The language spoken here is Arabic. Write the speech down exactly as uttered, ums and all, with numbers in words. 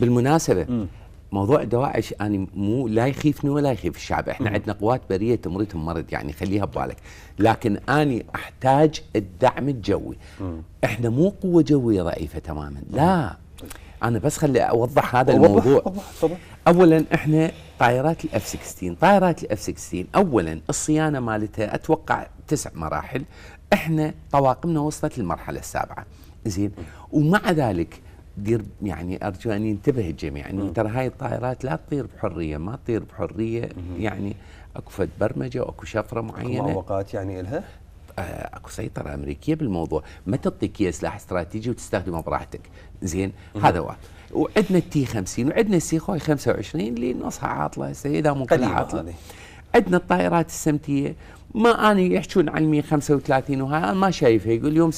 بالمناسبه م. موضوع دواعش انا مو لا يخيفني ولا يخيف الشعب، احنا عندنا قوات بريه تمرضهم مرض، يعني خليها ببالك، لكن انا احتاج الدعم الجوي. م. احنا مو قوه جويه ضعيفه تماما، لا انا بس خلي اوضح هذا أوضح الموضوع. أوضح طبعا. اولا احنا طائرات الاف ستة عشر، طائرات الاف ستة عشر اولا الصيانه مالتها اتوقع تسع مراحل، احنا طواقمنا وصلت للمرحله السابعه، زين، ومع ذلك يعني ارجو ان ينتبه الجميع انه ترى هاي الطائرات لا تطير بحريه، ما تطير بحريه، يعني اكو فد برمجه واكو شفره معينه، اكو معوقات يعني الها؟ اكو سيطره امريكيه بالموضوع، ما تعطيك اياه سلاح استراتيجي وتستخدمه براحتك، زين؟ هذا واحد، وعندنا التي خمسين وعندنا السي خوي خمسة وعشرين اللي نصها عاطله هسه اذا مو كلها عاطله. عندنا الطائرات السمتيه ما اني يحكون عن مية وخمسة وثلاثين وهاي انا ما شايفها، يقول يوم